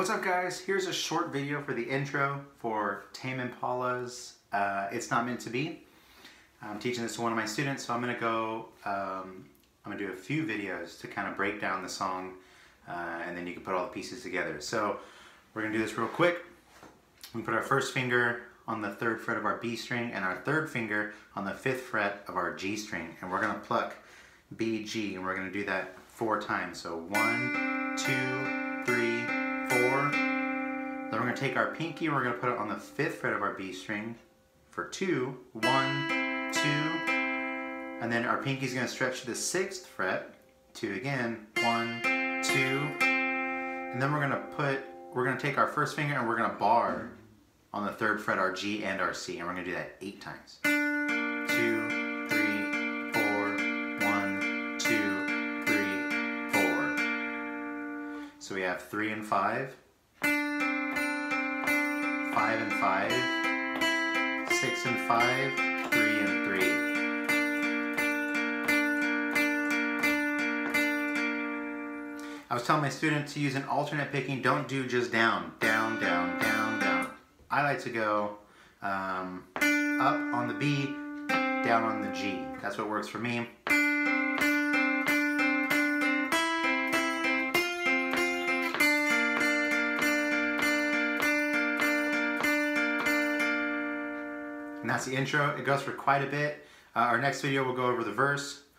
What's up guys? Here's a short video for the intro for Tame Impala's It's Not Meant to Be. I'm teaching this to one of my students, so I'm going to go, I'm going to do a few videos to kind of break down the song and then you can put all the pieces together. So we're going to do this real quick. We put our first finger on the 3rd fret of our B string and our 3rd finger on the 5th fret of our G string, and we're going to pluck B, G, and we're going to do that 4 times. So 1, 2, 3, 4. Then we're going to take our pinky and we're going to put it on the 5th fret of our B string for 2. 1, 2. And then our pinky's going to stretch to the 6th fret. 2 again. 1, 2. And then we're going to take our first finger and we're going to bar on the 3rd fret our G and our C, and we're going to do that 8 times. 2, 3, 4, 1, 2, 3, 4. So we have 3 and 5, 5 and 5, 6 and 5, 3 and 3. I was telling my students to use an alternate picking. Don't do just down, down, down, down, down. I like to go up on the B, down on the G. That's what works for me. And that's the intro. It goes for quite a bit. Our next video will go over the verse,